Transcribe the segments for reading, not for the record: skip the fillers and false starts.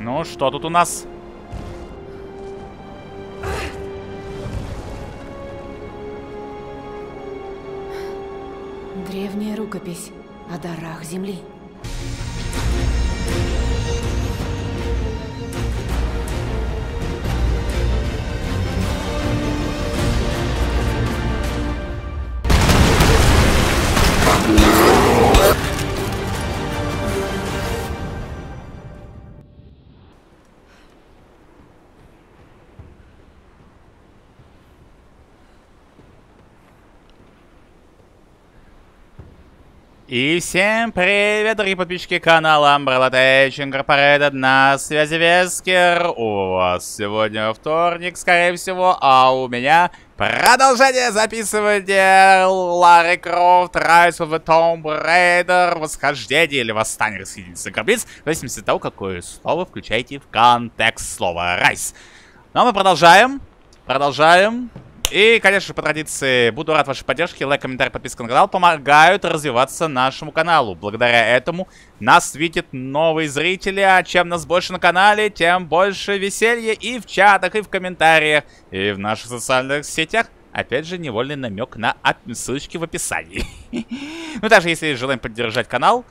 Ну, что тут у нас? Древняя рукопись о дарах Земли. И всем привет, дорогие подписчики канала UmbrellaTech.Inc. На связи Вескер. У вас сегодня вторник, скорее всего, а у меня продолжение записывания Лары Крофт, Rise of the Tomb Raider, восхождение или восстание расхитительницы гробниц, в зависимости от того, какое слово включаете в контекст слова Rise. Но мы продолжаем. И, конечно, по традиции, буду рад вашей поддержке. Лайк, комментарий, подписка на канал помогают развиваться нашему каналу. Благодаря этому нас видят новые зрители. А чем нас больше на канале, тем больше веселья и в чатах, и в комментариях, и в наших социальных сетях. Опять же, невольный намек на ссылочки в описании. Ну, также, если есть желание поддержать канал,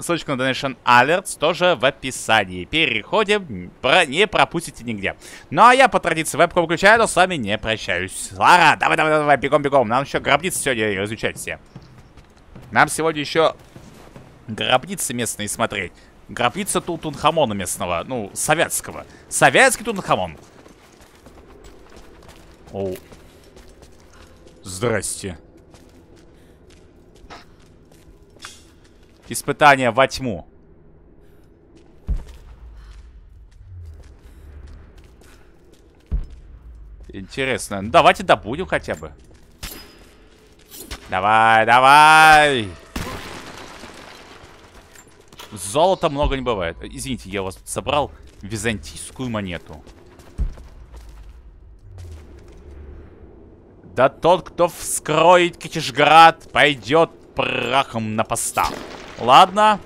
ссылочку на Donation Alerts тоже в описании. Переходим, не пропустите нигде. Ну а я по традиции вебку выключаю, но с вами не прощаюсь. Лара, давай, бегом. Нам еще гробницы сегодня изучать все. Нам сегодня еще гробницы местные смотреть. Гробница Тутанхамона местного, ну, советского. Советский Тутанхамон. О. Здрасте. Испытание во тьму. Интересно. Ну, давайте добудем хотя бы. Давай. Золота много не бывает. Извините, я у вас тут собрал византийскую монету. Да тот, кто вскроет Китеж-град, пойдет прахом на постах. Ладно.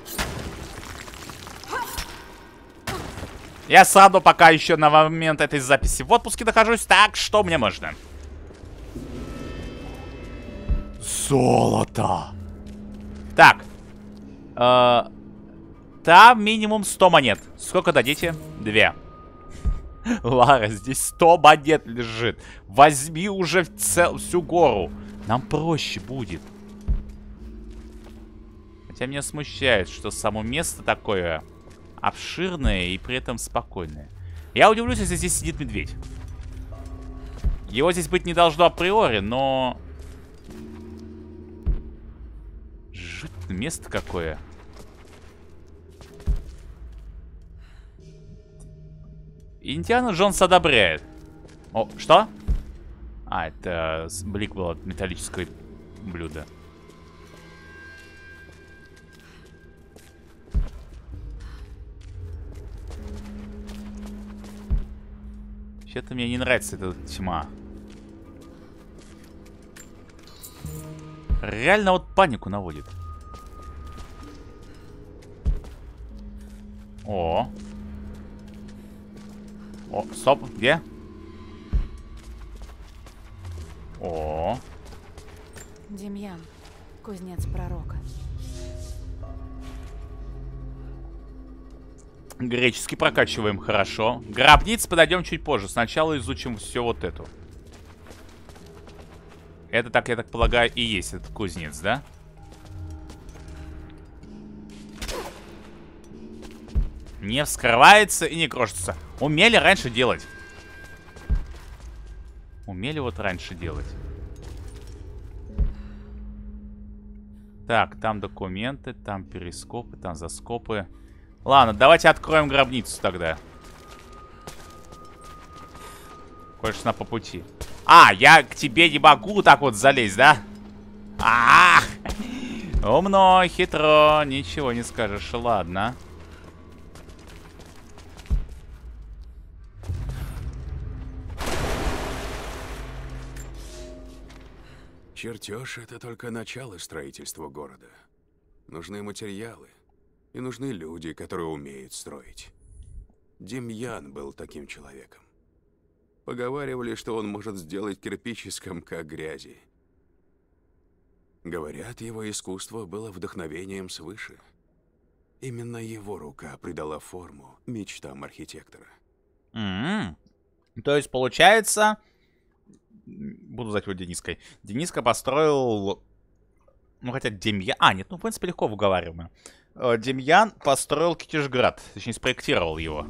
Я сам пока еще на момент этой записи в отпуске нахожусь, так что мне можно. Золото. Так. Там минимум 100 монет. Сколько дадите? 2. Лара, здесь 100 монет лежит. Возьми уже всю гору. Нам проще будет. Хотя меня смущает, что само место такое обширное и при этом спокойное. Я удивлюсь, если здесь сидит медведь. Его здесь быть не должно априори, но... Жутное место какое. Индиана Джонс одобряет. О, что? А, это блик был от металлического блюда. Вообще-то мне не нравится эта тьма. Реально вот панику наводит. О, стоп, где? О. Демьян, кузнец пророка. Греческий прокачиваем, хорошо. Гробниц подойдем чуть позже. Сначала изучим все вот эту. Это, так я так полагаю, и есть этот кузнец, да? Не вскрывается и не крошится. Умели раньше делать. Так, там документы, там перископы, там заскопы. Ладно, давайте откроем гробницу тогда. Кое-что на по пути. А, я к тебе не могу так вот залезть, да? Умно, хитро, ничего не скажешь, ладно. Чертеж — это только начало строительства города. Нужны материалы. И нужны люди, которые умеют строить. Демьян был таким человеком. Поговаривали, что он может сделать кирпич из комка грязи. Говорят, его искусство было вдохновением свыше. Именно его рука придала форму мечтам архитектора. То есть, получается... Буду звать его Дениской. Дениска построил... Ну, хотя Демьян... А, нет, ну, в принципе, легко выговариваемо. Демьян построил Китеж-град. Точнее, спроектировал его.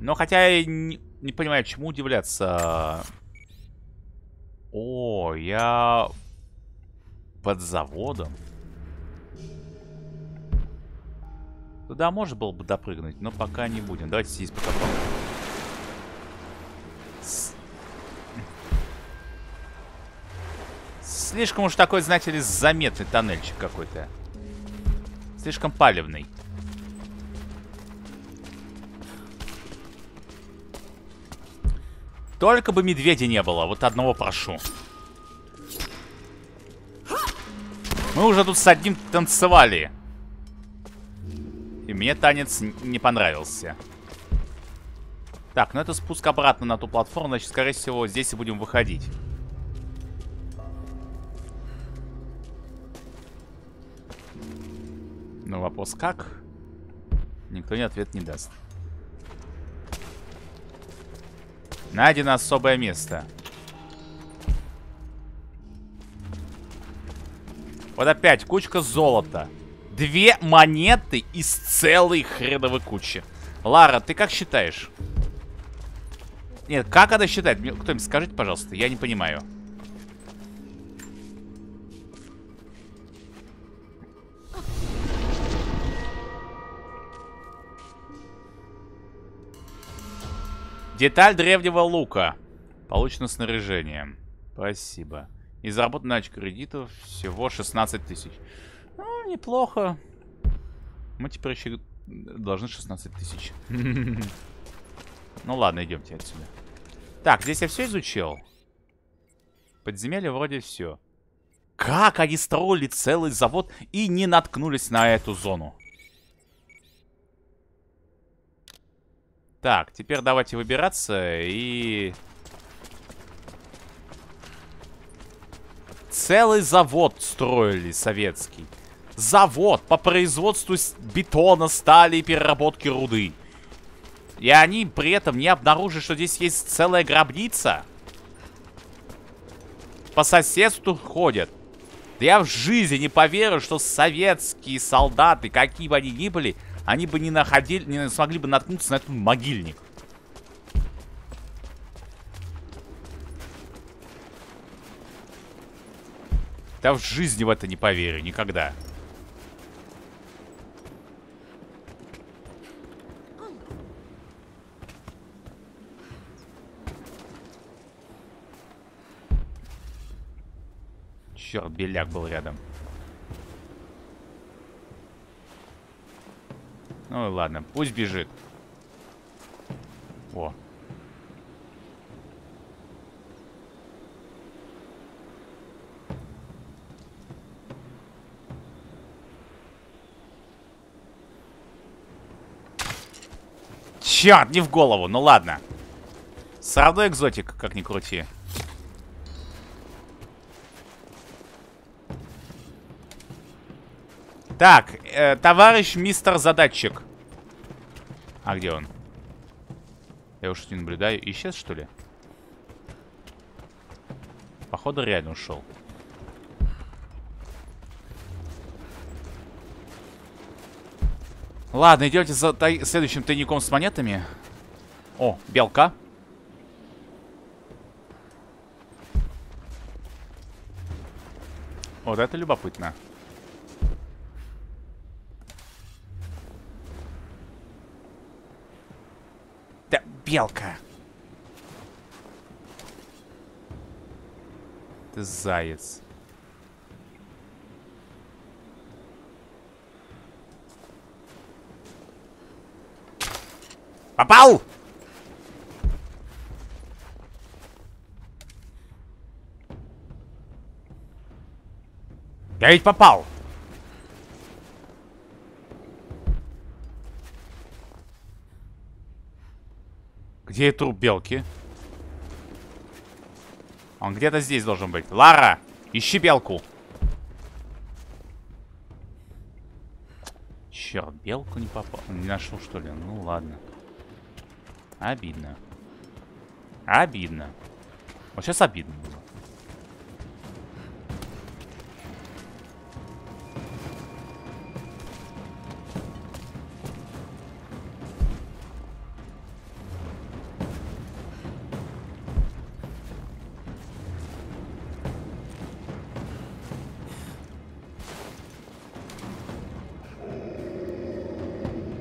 Но хотя я не понимаю, чему удивляться. О, я... Под заводом. Туда можно было бы допрыгнуть, но пока не будем. Давайте здесь пока попробуем. Слишком уж такой, знаете ли, заметный тоннельчик какой-то. Слишком палевный. Только бы медведя не было. Вот одного прошу. Мы уже тут с одним танцевали. И мне танец не понравился. Так, ну это спуск обратно на ту платформу. Значит, скорее всего, здесь и будем выходить. Ну, вопрос как? Никто мне ответ не даст. Найдено особое место. Вот опять кучка золота. 2 монеты из целой хреновой кучи. Лара, ты как считаешь? Нет, как это считать? Мне кто-нибудь скажите, пожалуйста, я не понимаю. Деталь древнего лука. Получено снаряжение. Спасибо. И заработано очки кредитов всего 16 тысяч. Ну, неплохо. Мы теперь еще должны 16 тысяч. Ну ладно, идемте отсюда. Так, здесь я все изучил. Подземелье вроде все. Как они строили целый завод и не наткнулись на эту зону? Так, теперь давайте выбираться и... Целый завод строили советский. Завод по производству бетона, стали и переработке руды. И они при этом не обнаружили, что здесь есть целая гробница. По соседству ходят. Да я в жизни не поверю, что советские солдаты, какие бы они ни были, они бы не смогли бы наткнуться на этот могильник. Я в жизни в это не поверю, никогда. Черт, беляк был рядом. Ну ладно, пусть бежит. О. Черт, не в голову, ну ладно. Все равно экзотик, как ни крути. Так, товарищ мистер задатчик. А где он? Я уж не наблюдаю. Исчез, что ли? Походу, реально ушел. Ладно, идемте за следующим тайником с монетами. О, белка. Вот это любопытно. Да, белка. Ты заяц. Попал! Я ведь попал! Где труп белки? Он где-то здесь должен быть. Лара, ищи белку. Черт, белку не попал. Не нашел, что ли? Ну ладно. Обидно. Обидно. Вот сейчас обидно было.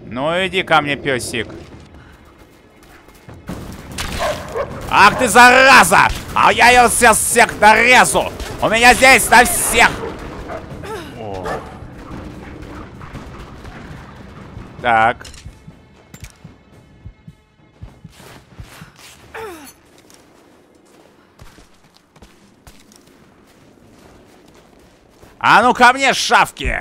Ну иди ко мне, песик. Ах ты зараза! А я ее сейчас всех нарезу! У меня здесь на всех! О. Так. А ну ко мне, шавки!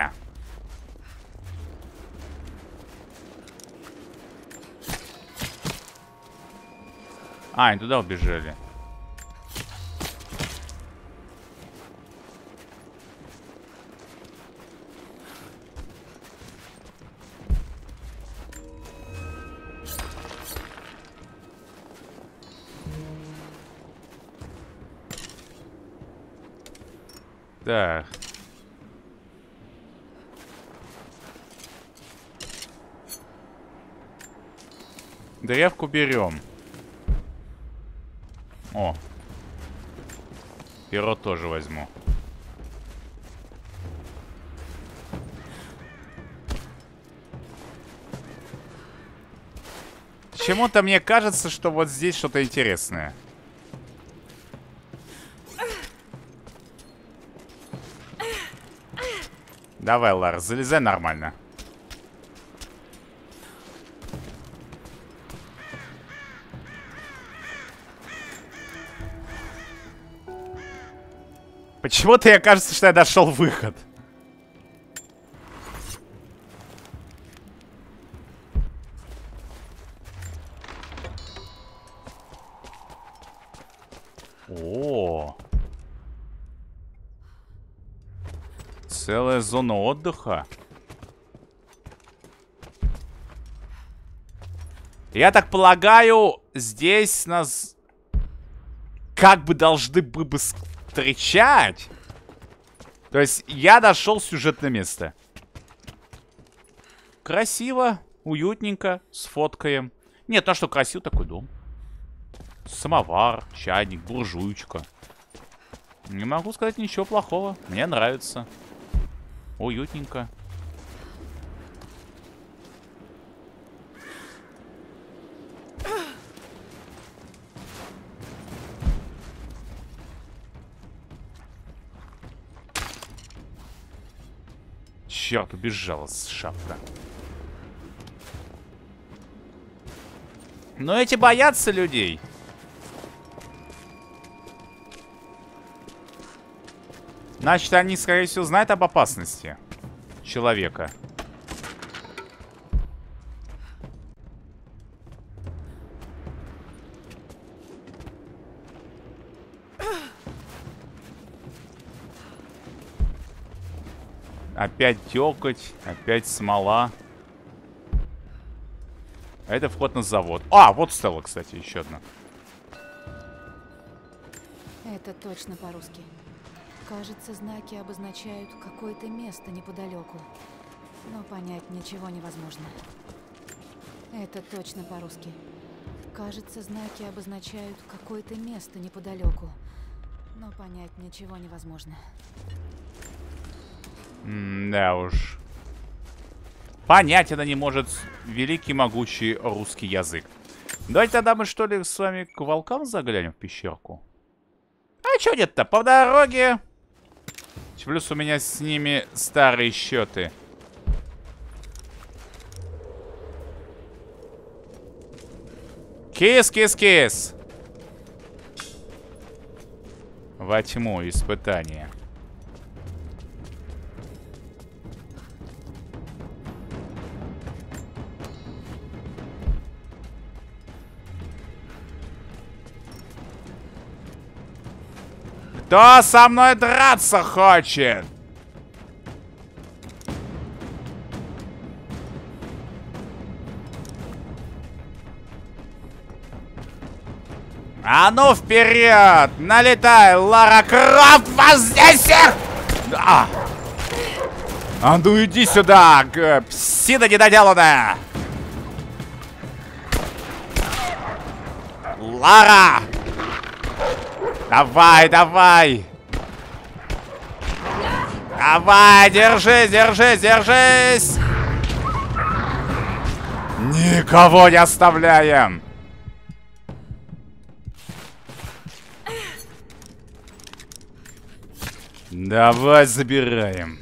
А, они туда убежали. Так. Древку берем. О, перо тоже возьму. Чему-то мне кажется, что вот здесь что-то интересное. Давай, Лара, залезай нормально. Почему-то я кажется, что я нашел выход. О, целая зона отдыха. Я так полагаю, здесь нас как бы должны бы встречать. То есть я нашел сюжетное место. Красиво, уютненько, сфоткаем. Нет, ну что, красивый такой дом. Самовар, чайник, буржуечка. Не могу сказать ничего плохого. Мне нравится. Уютненько. Черт, убежала шапка. Но эти боятся людей. Значит, они, скорее всего, знают об опасности человека. Опять дёкоть, опять смола. А это вход на завод. А, вот стелла, кстати, еще одна. Это точно по-русски. Кажется, знаки обозначают какое-то место неподалеку. Но понять ничего невозможно. Это точно по-русски. Кажется, знаки обозначают какое-то место неподалеку. Но понять ничего невозможно. Да уж. Понять это не может великий, могучий русский язык. Давайте тогда мы, что ли, с вами к волкам заглянем в пещерку. А чё нет-то? По дороге. Плюс у меня с ними старые счеты. Кис-кис-кис. Во тьму испытания. Кто со мной драться хочет? А ну вперед! Налетай, Лара Крофт! Вас здесь всех! Да. А ну иди сюда, псина недоделанная! Лара! Давай, давай! Давай, держись, держись, держись! Никого не оставляем! Давай забираем.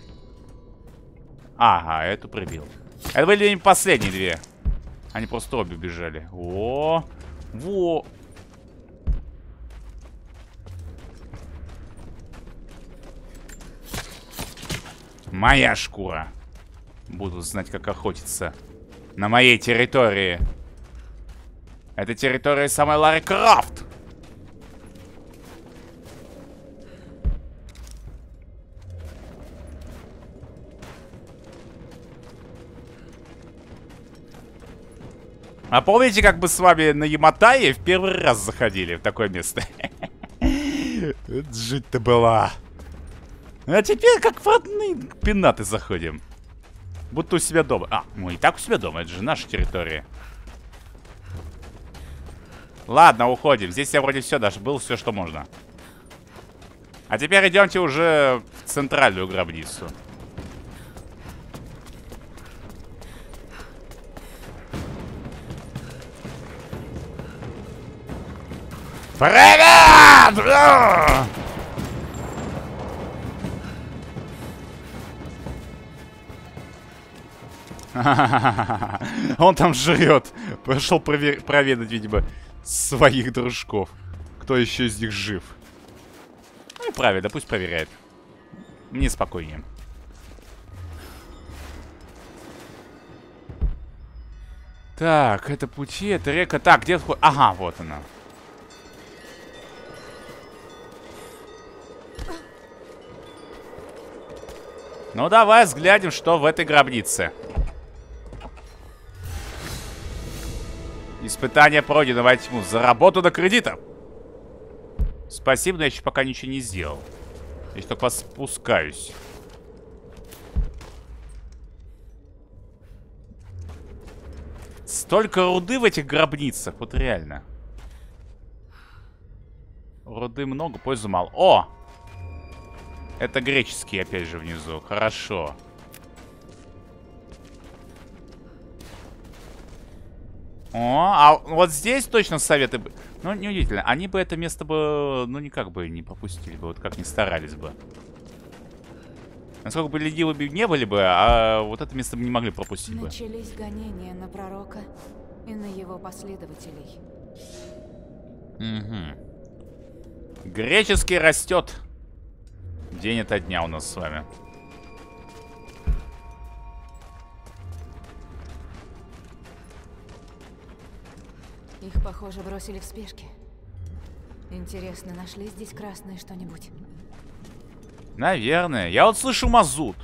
Ага, эту пробил. Это были последние две. Они просто обе убежали. О, во. Моя шкура. Буду знать, как охотиться на моей территории. Это территория самой Лары Крофт. А помните, как мы с вами на Яматае в первый раз заходили в такое место? Жить-то была. А теперь как в родные пенаты заходим. Будто у себя дома. А, мы и так у себя дома, это же наша территория. Ладно, уходим. Здесь я вроде все, даже было все, что можно. А теперь идемте уже в центральную гробницу. Привет! Он там жрет. Пошел проведать, видимо, своих дружков. Кто еще из них жив? Ну и правильно, пусть проверяет. Мне спокойнее. Так, это пути, это река. Так, где вход? Ага, вот она. Ну давай взглянем, что в этой гробнице. Испытание пройдено во тьму. За работу до кредита. Спасибо, но я еще пока ничего не сделал. Я еще только спускаюсь. Столько руды в этих гробницах. Вот реально. Руды много, пользы мало. О! Это греческий, опять же, внизу. Хорошо. О, а вот здесь точно советы бы... Ну, неудивительно. Они бы это место бы... Ну, никак бы не попустили бы. Вот как не старались бы. Насколько бы ленивы бы не были бы, а вот это место бы не могли пропустить бы. Начались гонения на пророка и на его последователей. Угу. Греческий растет. День ото дня у нас с вами. Их, похоже, бросили в спешке. Интересно, нашли здесь красное что-нибудь? Наверное. Я вот слышу мазут.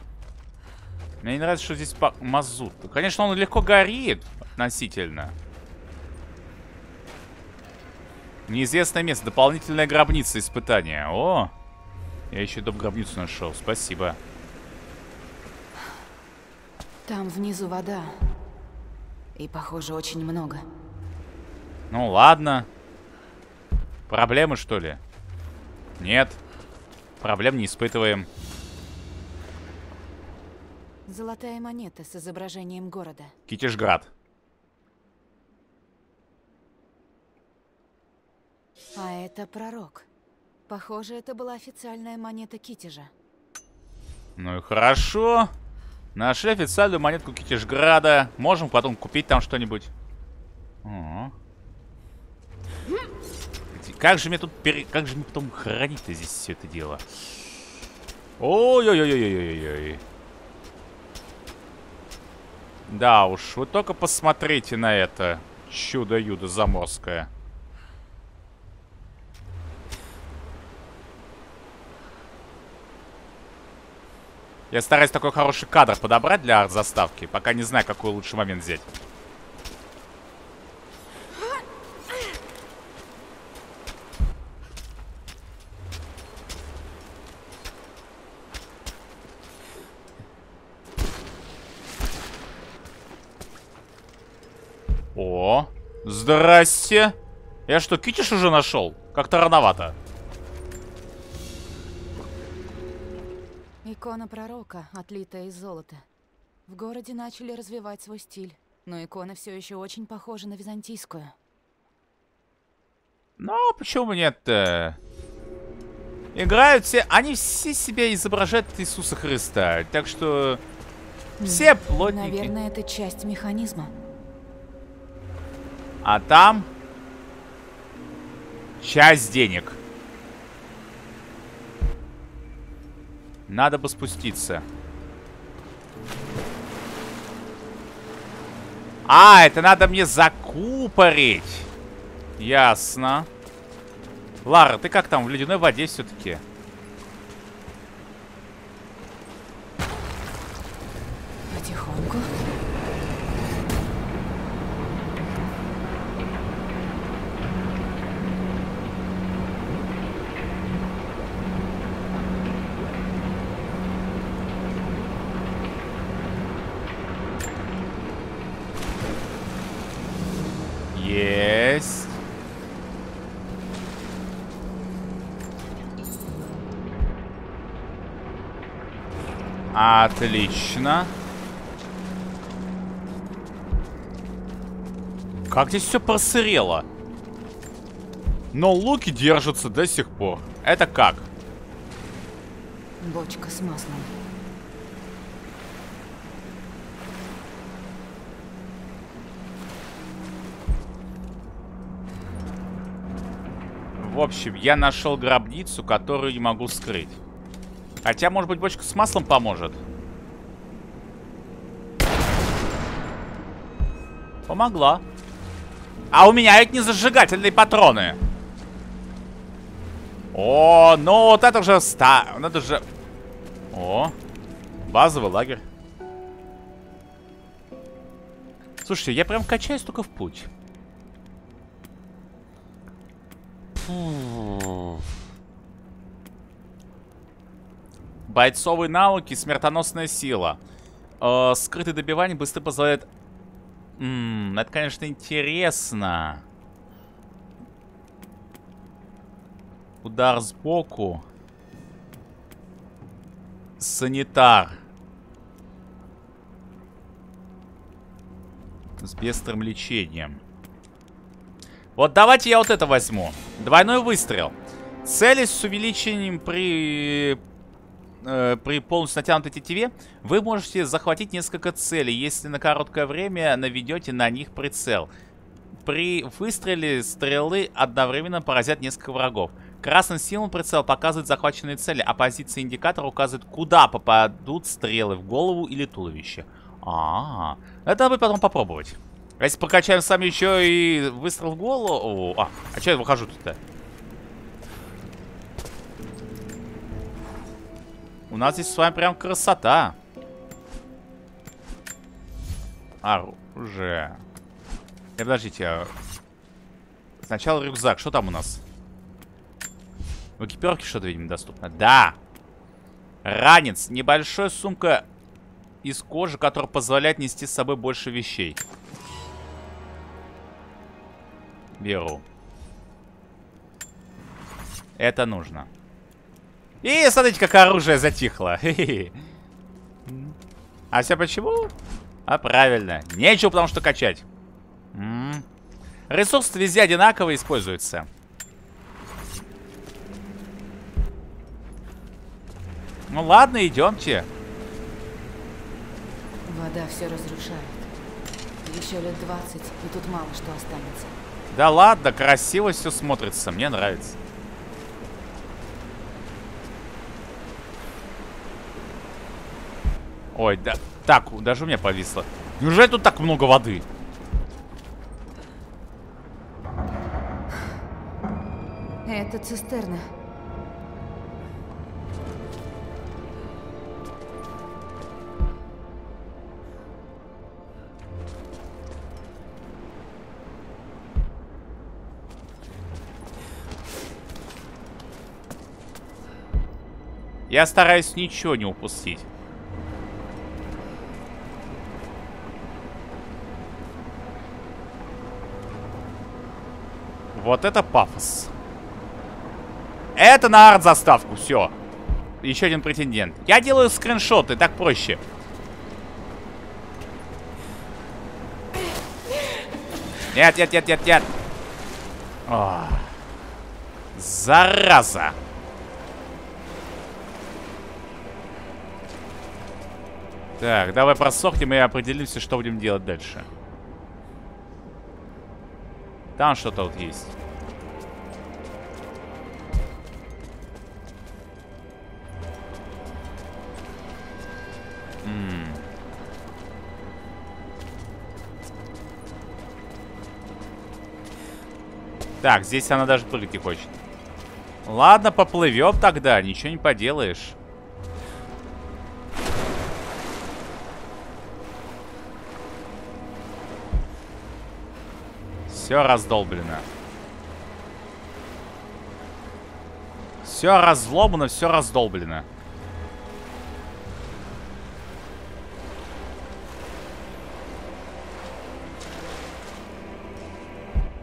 Мне не нравится, что здесь мазут. Конечно, он легко горит относительно. Неизвестное место. Дополнительная гробница испытания. О! Я еще эту гробницу нашел. Спасибо. Там внизу вода. И, похоже, очень много. Ну, ладно. Проблемы, что ли? Нет. Проблем не испытываем. Золотая монета с изображением города. Китеж-град. А это пророк. Похоже, это была официальная монета Китежа. Ну и хорошо. Нашли официальную монетку Китеж-града. Можем потом купить там что-нибудь. Как же мне тут... Как же мне потом хранить-то здесь все это дело? Ой-ой-ой-ой-ой-ой-ой. Да уж, вы только посмотрите на это. Чудо-юдо заморское. Я стараюсь такой хороший кадр подобрать для арт-заставки. Пока не знаю, какой лучший момент взять. О, здрасте. Я что, китиш уже нашел? Как-то рановато. Икона пророка, отлитая из золота. В городе начали развивать свой стиль, но икона все еще очень похожа на византийскую. Ну, почему нет-то? Играют все, они все себя изображают Иисуса Христа, так что все плотники. Наверное, это часть механизма. А там часть денег. Надо бы спуститься. А, это надо мне закупорить. Ясно. Лара, ты как там в ледяной воде все-таки? Потихоньку. Есть. Отлично. Как здесь все просырело. Но луки держатся до сих пор. Это как? Бочка с маслом. В общем, я нашел гробницу, которую не могу скрыть. Хотя, может быть, бочка с маслом поможет. Помогла. А у меня ведь не зажигательные патроны. О, ну вот это уже это же... О, базовый лагерь. Слушайте, я прям качаюсь только в путь. Бойцовые навыки, смертоносная сила. Скрытое добивание быстро позволяет... это, конечно, интересно. Удар сбоку. Санитар. С быстрым лечением. Вот давайте я вот это возьму. Двойной выстрел. Цели с увеличением при полностью натянутой тетиве вы можете захватить несколько целей, если на короткое время наведете на них прицел. При выстреле стрелы одновременно поразят несколько врагов. Красным символом прицел показывает захваченные цели, а позиция индикатора указывает, куда попадут стрелы, в голову или туловище. Это надо будет потом попробовать. А если покачаем сами еще и выстрел в голову... а что я выхожу тут-то? У нас здесь с вами прям красота. Оружие. Подождите. Сначала рюкзак. Что там у нас? В экипировке что-то, видимо, доступно. Да! Ранец. Небольшая сумка из кожи, которая позволяет нести с собой больше вещей. Беру. Это нужно. И смотрите, как оружие затихло. А все почему? А правильно. Нечего, потому что качать. Ресурсы везде одинаково используются. Ну ладно, идемте. Вода все разрушает. Еще лет 20, и тут мало что останется. Да ладно, красиво все смотрится, мне нравится. Ой, да, так, даже у меня повисло. Неужели тут так много воды? Это цистерна. Я стараюсь ничего не упустить. Вот это пафос. Это на арт-заставку, все. Еще один претендент. Я делаю скриншоты, так проще. Нет, нет, нет, нет, нет. О, зараза. Так, давай просохнем и определимся, что будем делать дальше. Там что-то вот есть. Так, здесь она даже прыгать не хочет. Ладно, поплывем тогда, ничего не поделаешь. Все раздолблено. Все разломано, все раздолблено.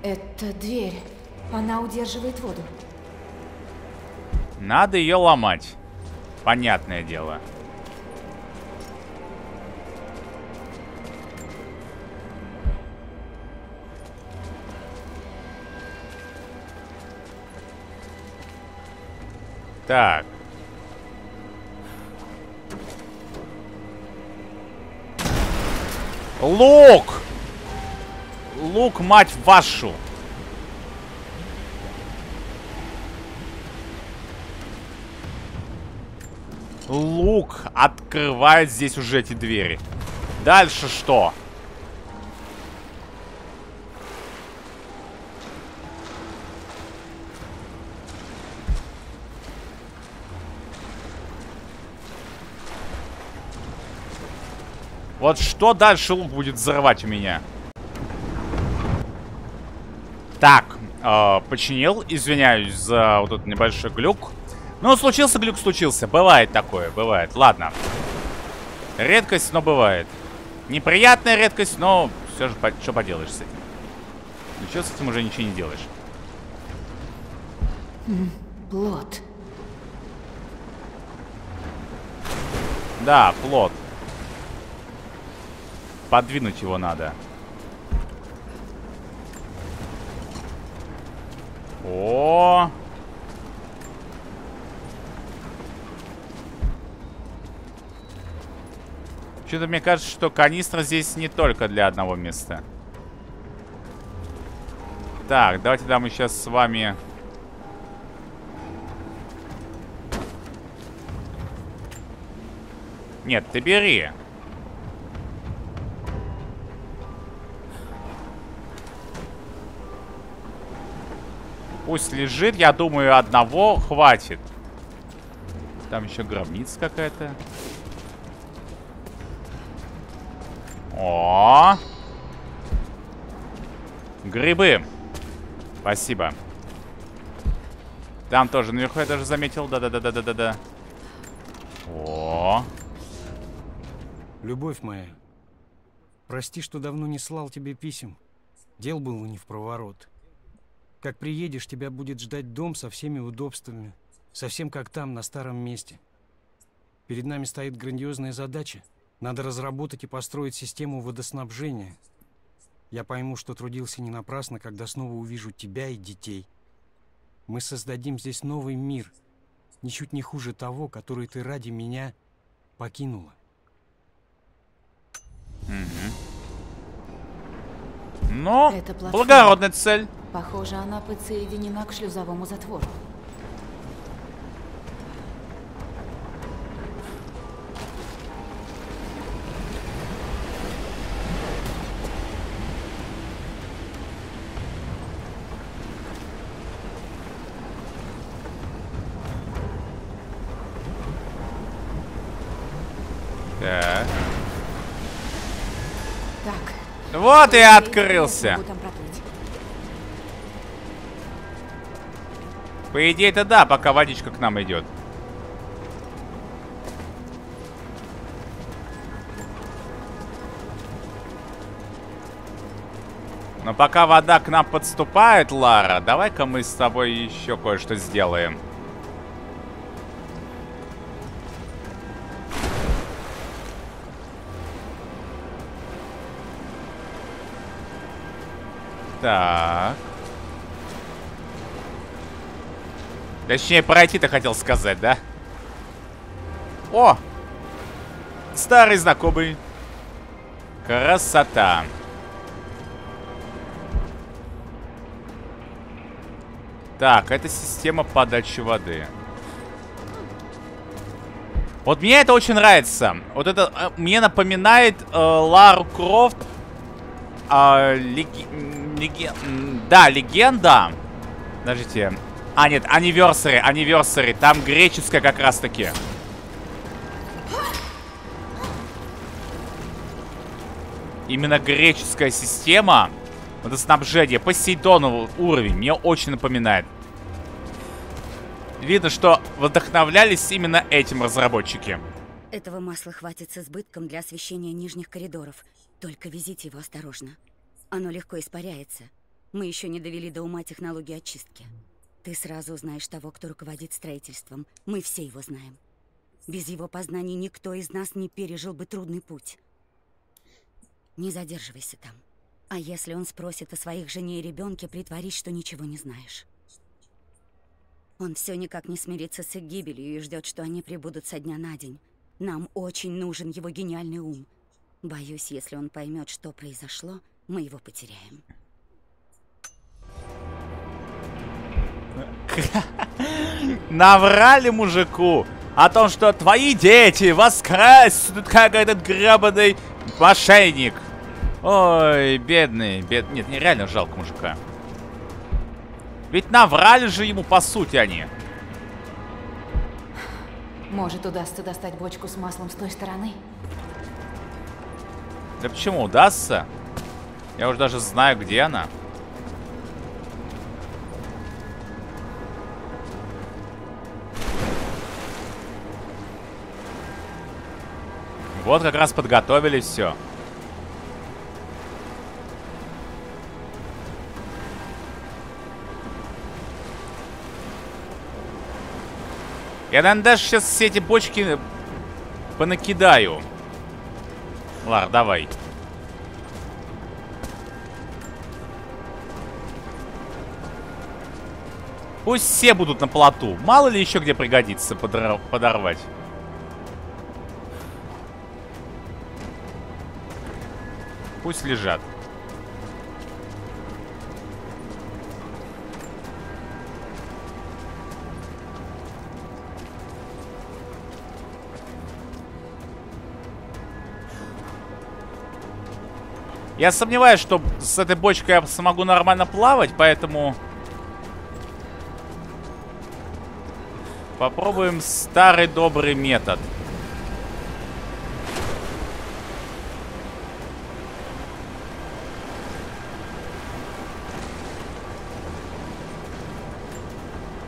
Это дверь. Она удерживает воду. Надо ее ломать. Понятное дело. Так. Лук! Лук, мать вашу! Лук открывает здесь уже эти двери. Дальше что? Вот что дальше лук будет взрывать у меня? Так, починил. Извиняюсь за вот этот небольшой глюк. Ну, случился глюк, случился. Бывает такое, бывает. Ладно. Редкость, но бывает. Неприятная редкость, но все же, что поделаешь с этим? Ничего с этим уже ничего не делаешь. Плод. Да, плод. Подвинуть его надо. О, что-то мне кажется, что канистра здесь не только для одного места. Так, давайте да, мы сейчас с вами. Нет, ты бери. Пусть лежит, я думаю, одного хватит. Там еще гробница какая-то. О, грибы. Спасибо. Там тоже наверху я тоже заметил. Да-да-да-да-да-да. О. Любовь моя, прости, что давно не слал тебе писем. Дел было не в проворот. Как приедешь, тебя будет ждать дом со всеми удобствами. Совсем как там, на старом месте. Перед нами стоит грандиозная задача. Надо разработать и построить систему водоснабжения. Я пойму, что трудился не напрасно, когда снова увижу тебя и детей. Мы создадим здесь новый мир. Ничуть не хуже того, который ты ради меня покинула. Но благородная цель. Похоже, она подсоединена к шлюзовому затвору. Так. Вот и открылся. По идее-то да, пока водичка к нам идет. Но пока вода к нам подступает, Лара, давай-ка мы с тобой еще кое-что сделаем. Так. Точнее, пройти ты хотел сказать, да? О! Старый знакомый. Красота. Так, это система подачи воды. Вот мне это очень нравится. Вот это мне напоминает Лару Крофт. Да, легенда. Подождите. А, нет, Anniversary, Anniversary. Там греческая как раз таки. Именно греческая система водоснабжения. Посейдоновый уровень. Мне очень напоминает. Видно, что вдохновлялись именно этим разработчики. Этого масла хватит с избытком для освещения нижних коридоров. Только везите его осторожно. Оно легко испаряется. Мы еще не довели до ума технологию очистки. Ты сразу узнаешь того, кто руководит строительством. Мы все его знаем. Без его познаний никто из нас не пережил бы трудный путь. Не задерживайся там. А если он спросит о своих жене и ребенке, притворись, что ничего не знаешь. Он все никак не смирится с их гибелью и ждет, что они прибудут со дня на день. Нам очень нужен его гениальный ум. Боюсь, если он поймет, что произошло, мы его потеряем. Наврали мужику о том, что твои дети воскреснут, как этот гребаный мошенник. Ой, бедный, бедный. Нет, нереально жалко мужика. Ведь наврали же ему, по сути, они. Может, удастся достать бочку с маслом с той стороны? Да почему удастся? Я уже даже знаю, где она. Вот как раз подготовили все. Я, наверное, даже сейчас все эти бочки понакидаю. Лар, давай. Пусть все будут на плоту. Мало ли еще где пригодится подорвать. Пусть лежат. Я сомневаюсь, что с этой бочкой я смогу нормально плавать, поэтому попробуем старый добрый метод.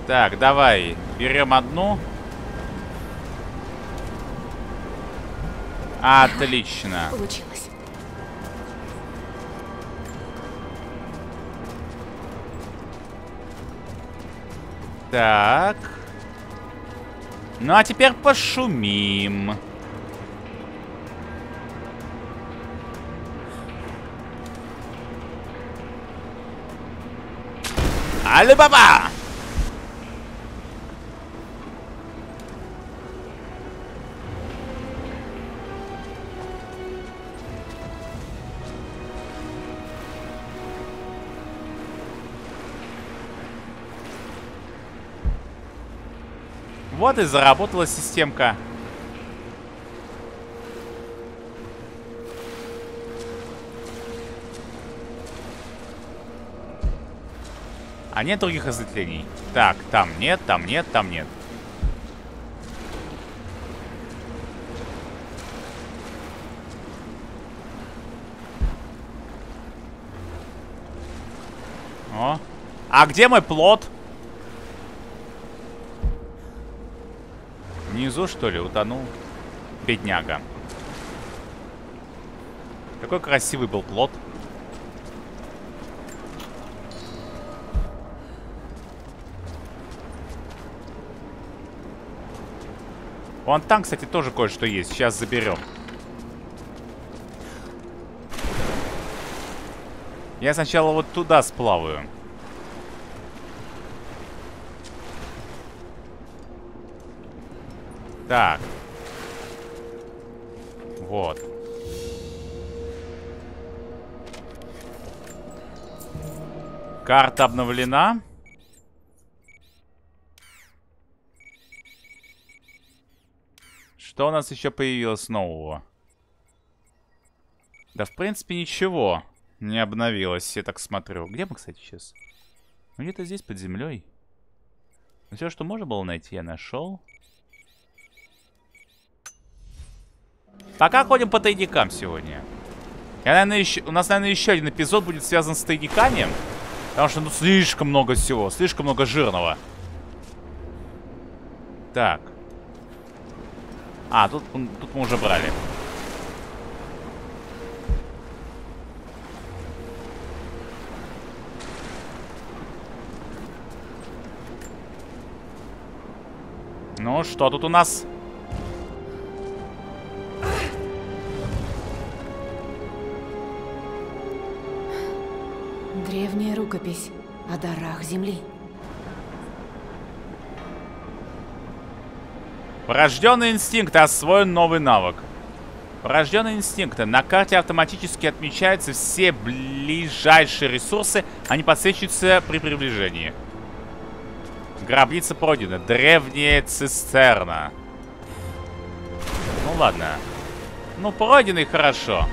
Так, давай, берем одну. Отлично. Получилось. Так. Ну а теперь пошумим. Али-баба! Вот и заработала системка. А нет других осветлений? Так, там нет, там нет, там нет. О. А где мой плот? Внизу, что ли, утонул? Бедняга. Какой красивый был плот. Вон там, кстати, тоже кое-что есть. Сейчас заберем. Я сначала вот туда сплаваю. Так. Вот. Карта обновлена. Что у нас еще появилось нового? Да, в принципе, ничего не обновилось, я так смотрю. Где мы, кстати, сейчас? Ну, где-то здесь, под землей. Но все, что можно было найти, я нашел. Пока ходим по тайникам сегодня. Я, наверное, еще... У нас, наверное, еще один эпизод будет связан с тайниками. Потому что, ну, слишком много всего. Слишком много жирного. Так. А, тут мы уже брали. Ну, что тут у нас? Древняя рукопись о дарах земли. Порожденные инстинкты. Освоен новый навык. Порожденные инстинкты. На карте автоматически отмечаются все ближайшие ресурсы. Они подсвечиваются при приближении. Гробница пройдена. Древняя цистерна. Ну ладно. Ну пройдено и хорошо.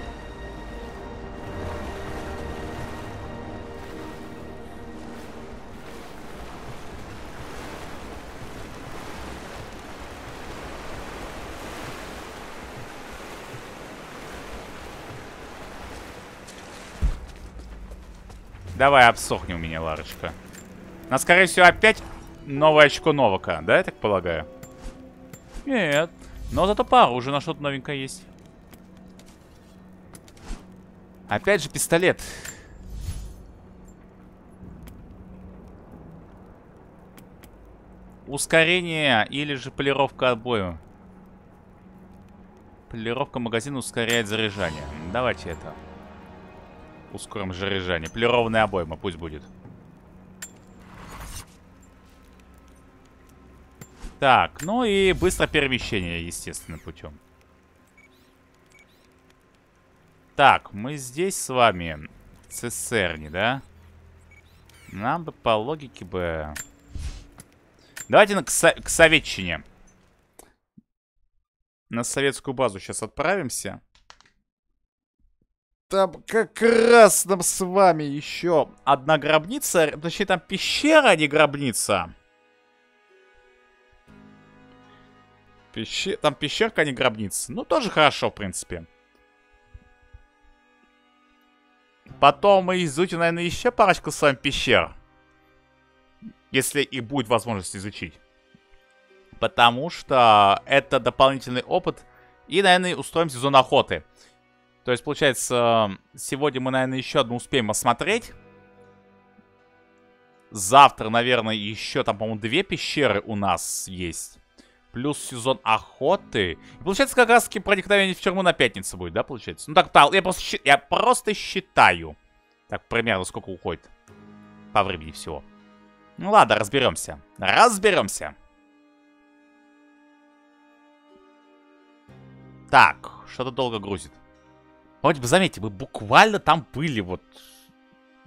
Давай, обсохни у меня, Ларочка. У нас, скорее всего, опять новое очко навыка, да, я так полагаю? Нет. Но зато пару уже на что-то новенькое есть. Опять же пистолет. Ускорение или же полировка от боя. Полировка магазина ускоряет заряжание. Давайте это. Ускорим заряжание. Полированная обойма, пусть будет. Так, ну и быстро перемещение, естественно, путем. Так, мы здесь с вами. Цистерни, да? Нам бы по логике бы... Давайте к советчине. На советскую базу сейчас отправимся. Там как раз нам с вами еще одна гробница. Точнее, там пещера, а не гробница. Там пещерка, а не гробница. Ну, тоже хорошо, в принципе. Потом мы изучим, наверное, еще парочку с вами пещер. Если и будет возможность изучить. Потому что это дополнительный опыт. И, наверное, устроим сезон охоты. То есть, получается, сегодня мы, наверное, еще одну успеем осмотреть. Завтра, наверное, еще там, по-моему, две пещеры у нас есть. Плюс сезон охоты. И получается, как раз-таки проникновение в тюрьму на пятницу будет, да, получается? Ну так, я просто считаю. Так, примерно, сколько уходит по времени всего. Ну ладно, разберемся. Разберемся. Так, что-то долго грузит. Вроде бы, заметьте, мы буквально там были, вот...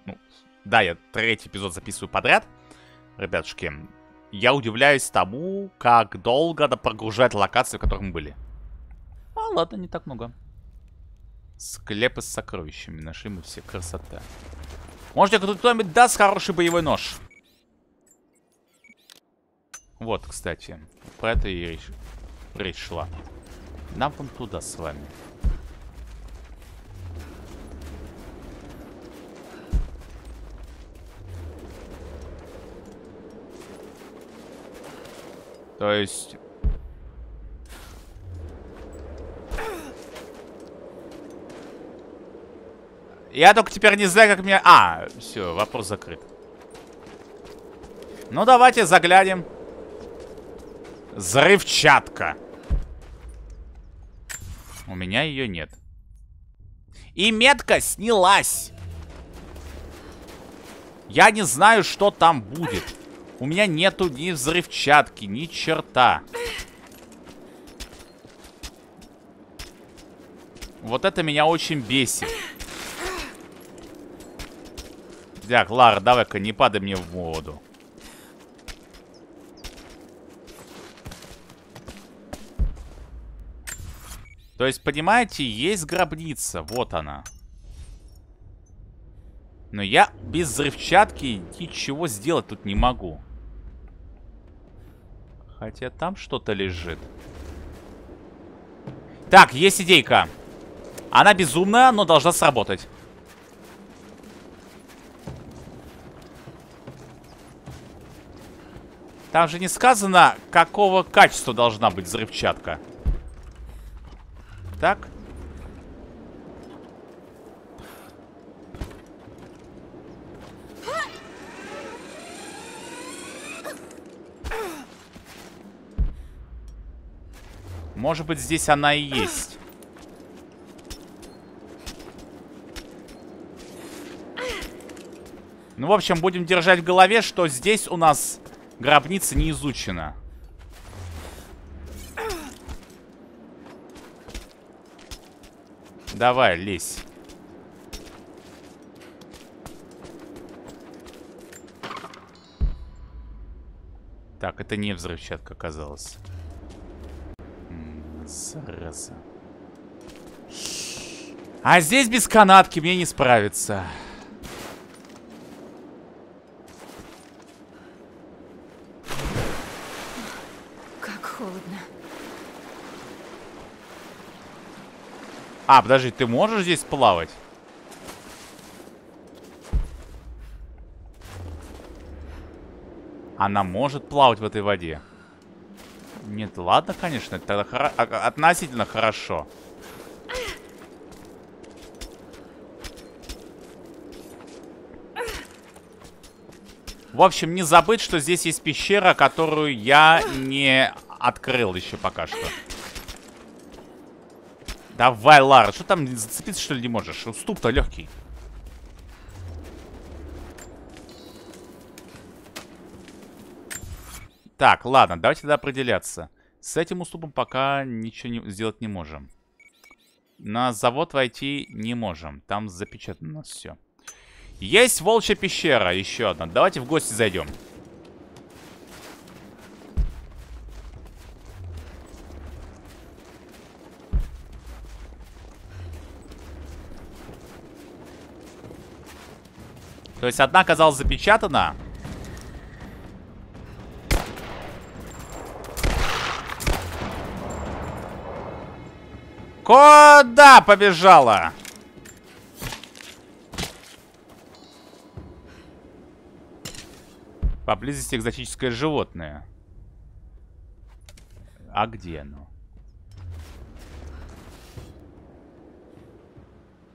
Ну, да, я третий эпизод записываю подряд. Ребятушки, я удивляюсь тому, как долго надо прогружать локацию, в которой мы были. А, ладно, не так много. Склепы с сокровищами. Нашли мы все. Красота. Может, кто-нибудь даст хороший боевой нож? Вот, кстати, про это и речь шла. Нам вон туда с вами. То есть... Я только теперь не знаю, как меня... А, все, вопрос закрыт. Ну, давайте заглянем. Взрывчатка. У меня ее нет. И метка снялась. Я не знаю, что там будет. У меня нету ни взрывчатки, ни черта. Вот это меня очень бесит. Так, Лара, давай-ка не падай мне в воду. То есть, понимаете, есть гробница. Вот она. Но я без взрывчатки ничего сделать тут не могу. Хотя там что-то лежит. Так, есть идейка. Она безумная, но должна сработать. Там же не сказано, какого качества должна быть взрывчатка. Так. Может быть, здесь она и есть. Ну, в общем, будем держать в голове, что здесь у нас гробница не изучена. Давай, лезь. Так, это не взрывчатка оказалась. Зараза. А здесь без канатки мне не справиться. А, подожди, ты можешь здесь плавать? Она может плавать в этой воде? Нет, ладно, конечно, это относительно хорошо. В общем, не забыть, что здесь есть пещера, которую я не открыл еще пока что. Давай, Лара, что там, зацепиться, что ли, не можешь? Уступ-то легкий. Так, ладно, давайте тогда определяться. С этим уступом пока ничего сделать не можем. На завод войти не можем. Там запечатано у нас все. Есть волчья пещера, еще одна. Давайте в гости зайдем. То есть одна оказалась запечатана. Куда побежала? Поблизости экзотическое животное. А где оно?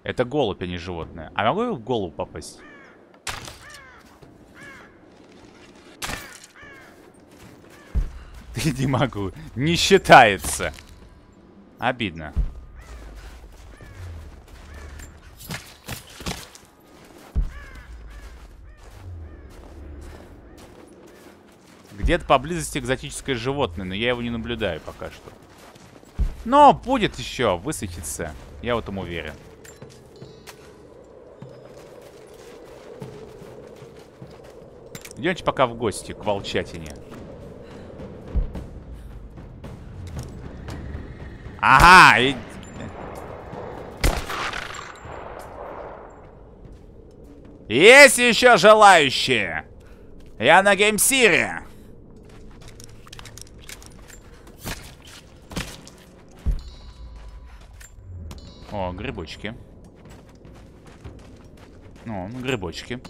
Это голубь, а не животное. А могу я в голову попасть? Не могу. Не считается. Обидно. Где-то поблизости экзотическое животное, но я его не наблюдаю пока что. Но будет еще высохиться. Я в этом уверен. Идемте пока в гости к волчатине. Ага! И... Есть еще желающие? Я на геймсире. О, грибочки. О, грибочки.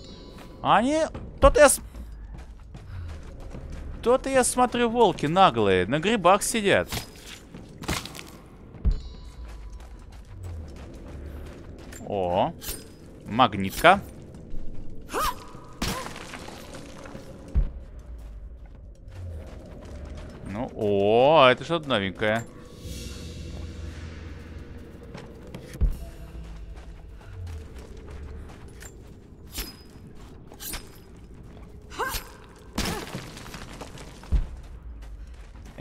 Они... То-то я смотрю, волки наглые. На грибах сидят. О, магнитка. Ну, о, это что-то новенькое.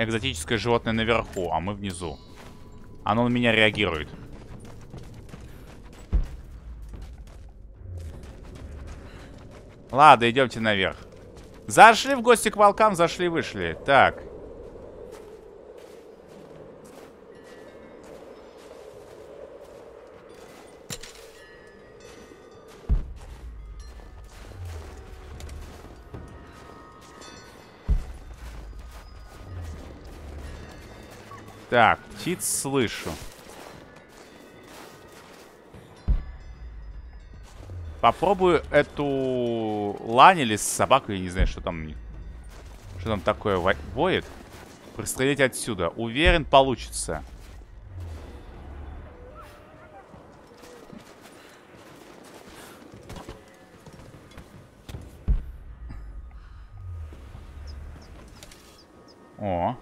экзотическое животное наверху, а мы внизу. Оно на меня реагирует. Ладно, идемте наверх. Зашли в гости к волкам, зашли, вышли. Так. Так, птиц слышу. Попробую эту лань или собаку, я не знаю, что там. Что там такое воет? Пристрелить отсюда. Уверен, получится. О,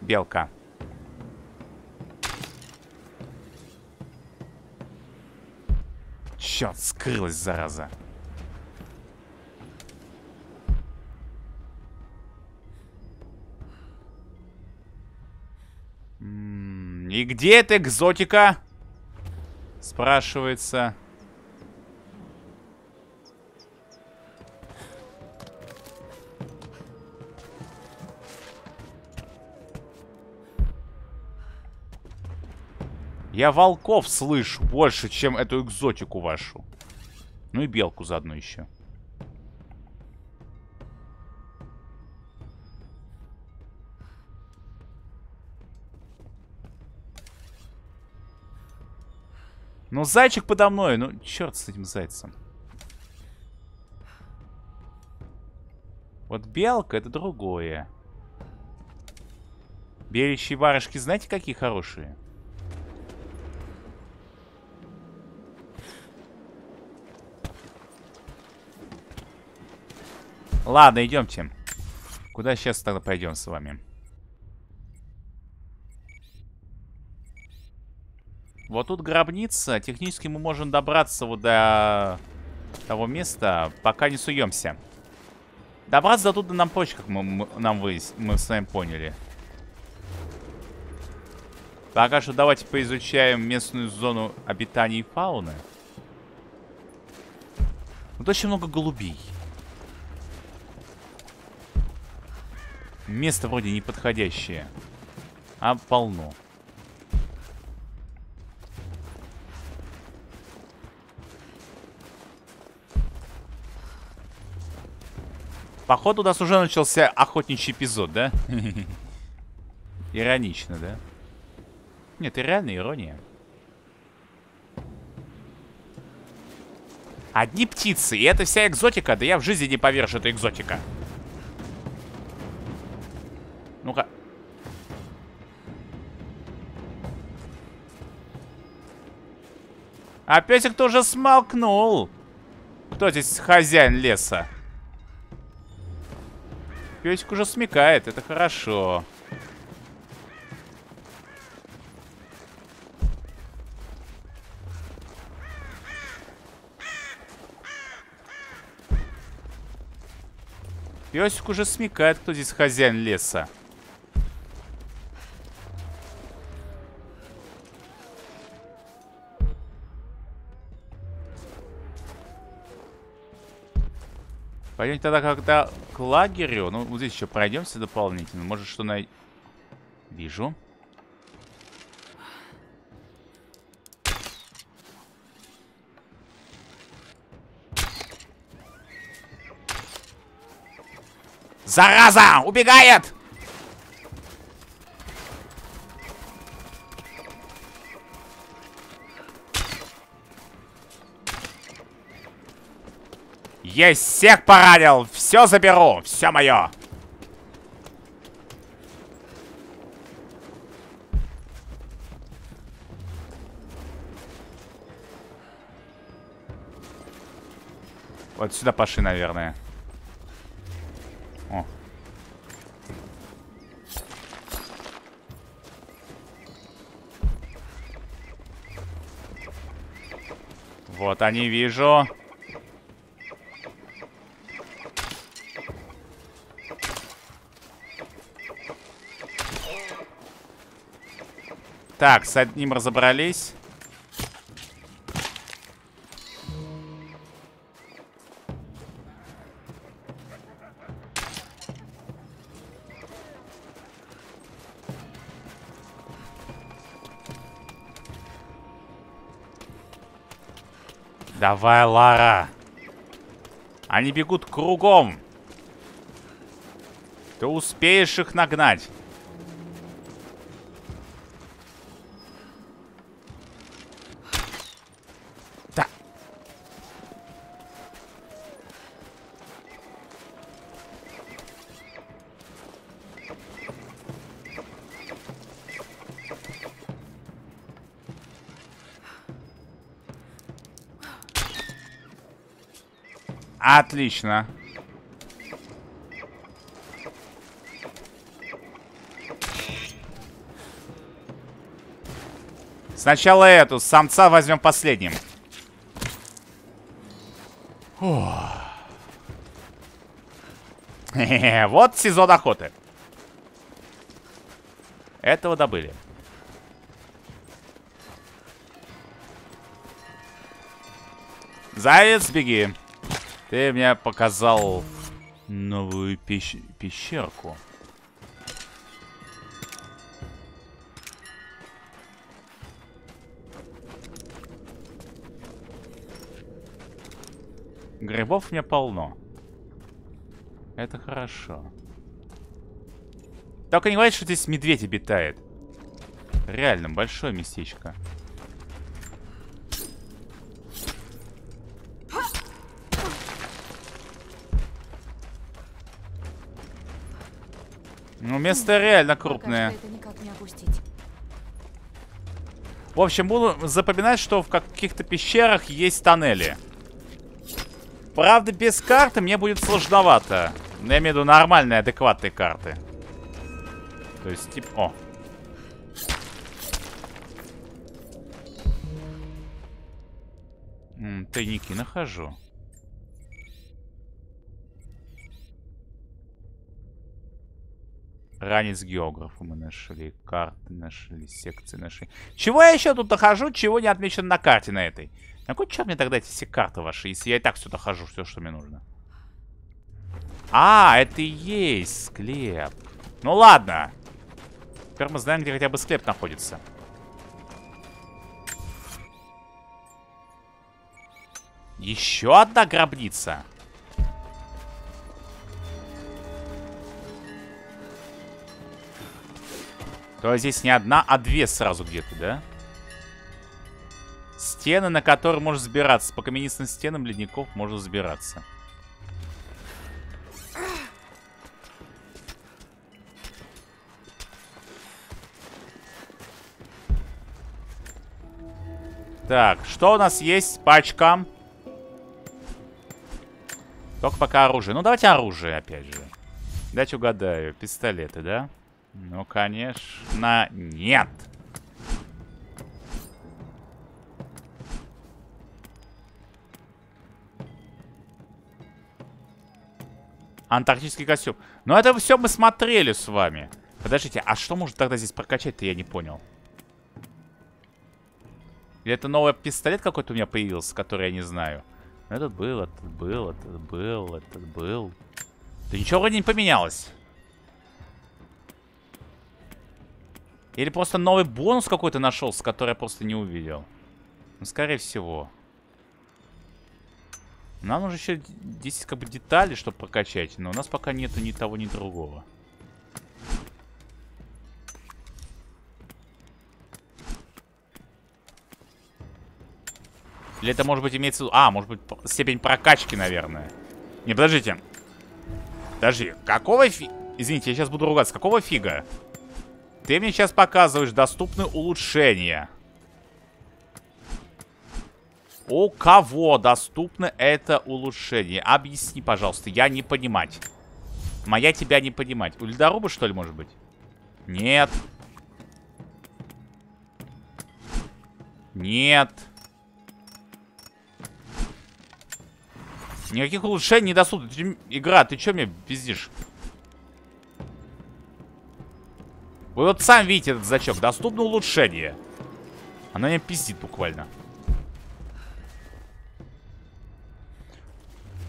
белка. Черт, скрылась, зараза. И где эта экзотика? Спрашивается. Я волков слышу больше, чем эту экзотику вашу. Ну и белку заодно еще. Ну, зайчик подо мной. Ну, черт с этим зайцем. Вот белка — это другое. Беличьи барышки, знаете, какие хорошие? Ладно, идемте. Куда сейчас тогда пойдем с вами? Вот тут гробница. Технически мы можем добраться вот до того места, пока не суемся. Добраться до туда нам проще, как мы с вами поняли. Пока что давайте поизучаем местную зону обитания и фауны. Вот очень много голубей. Место вроде неподходящее, а полно. Походу у нас уже начался охотничий эпизод, да? Иронично, да? Нет, это реально ирония. Одни птицы, и это вся экзотика? Да я в жизни не поверю, что это экзотика. Ну-ка. А песик-то уже смолкнул. Кто здесь хозяин леса? Песик уже смекает, это хорошо. Песик уже смекает, кто здесь хозяин леса. Пойдем тогда когда к лагерю. Ну, вот здесь еще пройдемся дополнительно. Может, что найдем. Вижу. Зараза! Убегает! Я всех поранил! Все заберу! Все мое! Вот сюда пошли, наверное. О. Вот они, вижу. Так, с одним разобрались. Давай, Лара. Они бегут кругом. Ты успеешь их нагнать. Да. Отлично. Сначала эту, самца возьмем последним. Вот сезон охоты. Этого добыли. Заяц, беги. Ты мне показал новую пещерку. Грибов мне полно. Это хорошо. Только не говори, что здесь медведь обитает. Реально, большое местечко. Ну, место реально крупное. В общем, буду запоминать, что в каких-то пещерах есть тоннели. Правда, без карты мне будет сложновато. Но я имею в виду нормальные, адекватные карты. То есть, типа... О! Тайники нахожу. Ранец географа мы нашли. Карты нашли, секции нашли. Чего я еще тут нахожу, чего не отмечено на карте на этой? На какой черт мне тогда эти все карты ваши, если я и так сюда хожу, все, что мне нужно? А, это и есть склеп. Ну ладно. Теперь мы знаем, где хотя бы склеп находится. Еще одна гробница. То есть здесь не одна, а две сразу где-то, да? Стены, на которые можно сбираться. По каменистым стенам ледников можно сбираться. Так, что у нас есть по очкам? Только пока оружие. Ну, давайте оружие, опять же. Дайте угадаю. Пистолеты, да? Ну, конечно, нет. Антарктический костюм. Но это все мы смотрели с вами. Подождите, а что можно тогда здесь прокачать-то, я не понял. Или это новый пистолет какой-то у меня появился, который я не знаю. Этот был, этот был, этот был, этот был. Да ничего вроде не поменялось. Или просто новый бонус какой-то нашелся, который я просто не увидел. Ну, скорее всего. Нам нужно еще 10 как бы деталей, чтобы прокачать. Но у нас пока нету ни того, ни другого. Или это может быть имеется в виду... А, может быть степень прокачки, наверное. Не, подождите. Подожди, какого фига... Извините, я сейчас буду ругаться. Какого фига? Ты мне сейчас показываешь доступные улучшения. У кого доступно это улучшение? Объясни, пожалуйста, я не понимать. Моя тебя не понимать. У ледоруба, что ли, может быть? Нет. Нет. Никаких улучшений не доступно. Игра, ты чё мне пиздишь? Вы вот сам видите этот значок. Доступно улучшение. Она меня пиздит буквально.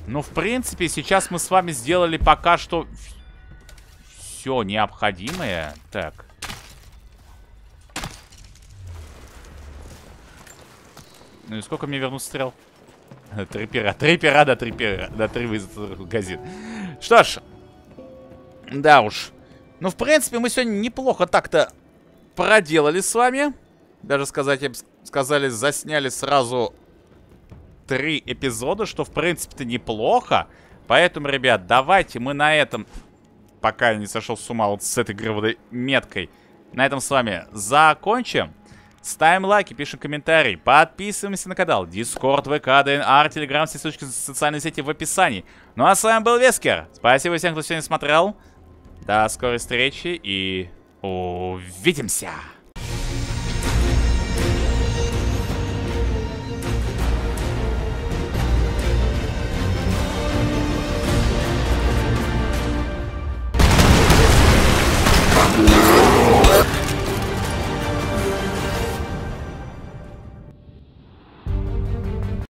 Ну, в принципе, сейчас мы с вами сделали пока что все необходимое. Так. Ну и сколько мне вернут стрел? Три пера до вызова газет. Что ж. Да уж. Ну, в принципе, мы сегодня неплохо так-то проделали с вами. Даже сказать, я бы сказали, засняли сразу 3 эпизода, что, в принципе-то, неплохо. Поэтому, ребят, давайте мы на этом, пока я не сошел с ума вот с этой гребаной меткой, на этом с вами закончим. Ставим лайки, пишем комментарии, подписываемся на канал. Дискорд, ВК, ДНР, Телеграм, все ссылочки в социальные сети в описании. Ну а с вами был Вескер. Спасибо всем, кто сегодня смотрел. До скорой встречи и увидимся!